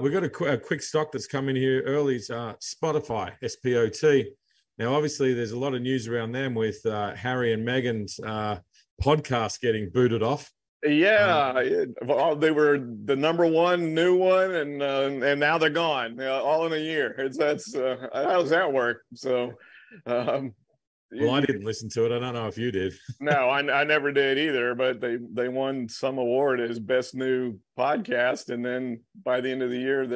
We've got a quick stock that's come in here early. It's Spotify, S-P-O-T. Now, obviously, there's a lot of news around them with Harry and Meghan's podcast getting booted off. Yeah, well, they were the #1 new one, and now they're gone all in a year. How does that work? So, well, I didn't listen to it. I don't know if you did. No, I never did either. But they won some award as best new podcast, and then by the end of the year,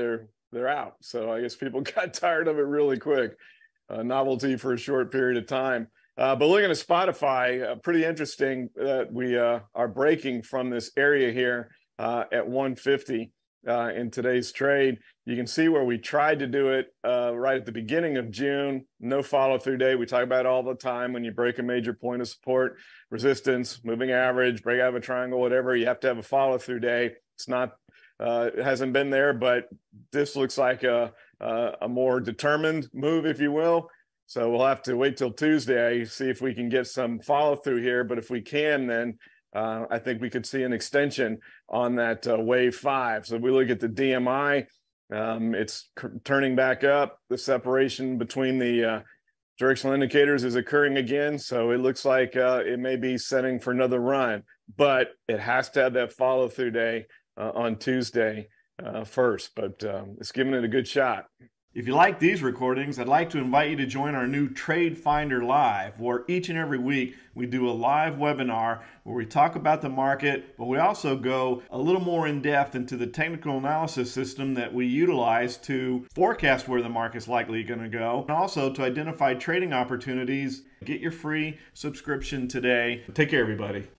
they're out. So I guess people got tired of it really quick. Novelty for a short period of time. But looking at Spotify, pretty interesting that we are breaking from this area here at 150 in today's trade. You can see where we tried to do it right at the beginning of June. No follow-through day. We talk about it all the time. When you break a major point of support, resistance, moving average, break out of a triangle, whatever, you have to have a follow-through day. It's not, it hasn't been there, but this looks like a more determined move, if you will. So we'll have to wait till Tuesday, see if we can get some follow through here. But if we can, then I think we could see an extension on that wave five. So if we look at the DMI, it's turning back up. The separation between the directional indicators is occurring again. So it looks like it may be setting for another run, but it has to have that follow through day on Tuesday first. But it's giving it a good shot. If you like these recordings, I'd like to invite you to join our new Trade Finder Live, where each and every week we do a live webinar where we talk about the market, but we also go a little more in depth into the technical analysis system that we utilize to forecast where the market's likely going to go, and also to identify trading opportunities. Get your free subscription today. Take care, everybody.